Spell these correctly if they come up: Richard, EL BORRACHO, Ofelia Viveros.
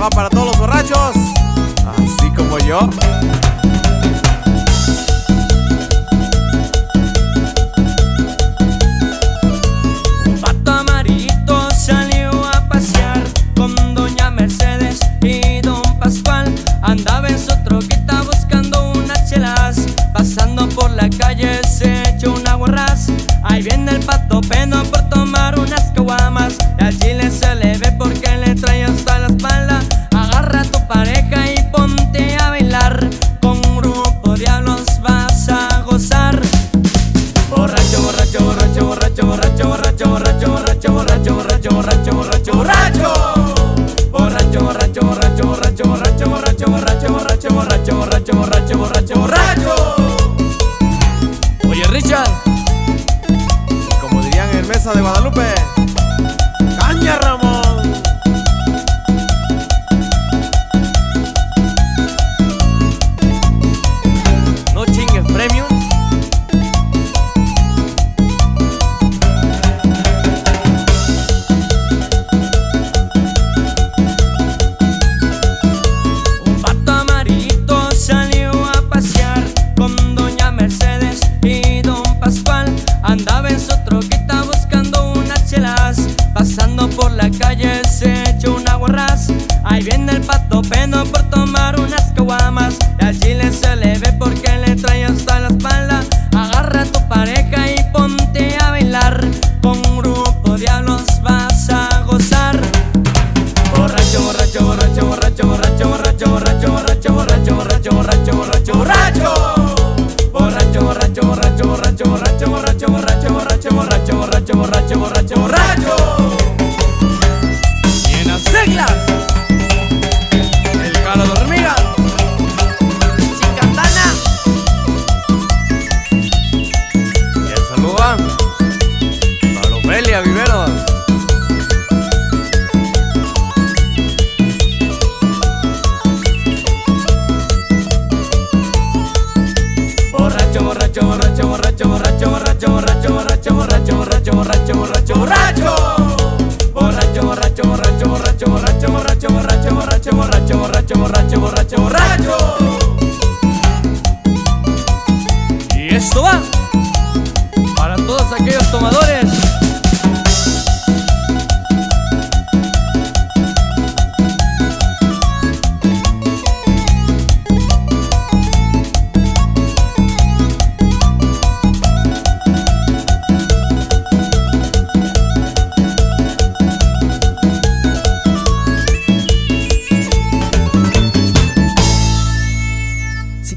va para todos los borrachos, así como yo. Ahí viene el pato pedo por tomar unas caguamas. Y al chile se le ve porque le trae hasta la espalda. Agarra a tu pareja y ponte a bailar. Con un grupo de diablos vas a gozar. Borracho, borracho, borracho, borracho, borracho, borracho, borracho, borracho, borracho, borracho, borracho, borracho, borracho. Borracho, borracho, borracho, borracho, borracho, borracho, borracho, borracho, borracho, borracho, borracho, borracho, borracho. Oye, Richard, Mesa de Guadalupe, caña Ramón. No chingues premium. Un pato amarillito salió a pasear con doña Mercedes y don Pascual. Andaba en su troquita buscando unas chelas, pasando por la calle se echó una guarraz. Ahí viene el pato pedo por tomar unas caguamas. Y al chile se le ve porque le trae hasta la espalda. Agarra a tu pareja y ponte a bailar. Con un grupo de diablos vas a gozar. Borracho, borracho, borracho, borracho, borracho, borracho, borracho, borracho, borracho, borracho, borracho, borracho, borracho. Borracho, borracho, borracho, borracho, borracho, borracho, borracho, borracho, borracho, borracho, borracho, borracho, borracho. Y en las reglas, el palo de hormiga, sin katana. Y el saludo va para Ofelia Viveros. Borracho, borracho, borracho, borracho, borracho, borracho, borracho, borracho, borracho, borracho, borracho, borracho. Borracho, borracho, borracho, borracho, borracho, borracho, borracho, borracho, borracho, borracho, borracho, borracho, borracho. Y esto va para todos aquellos tomadores. Si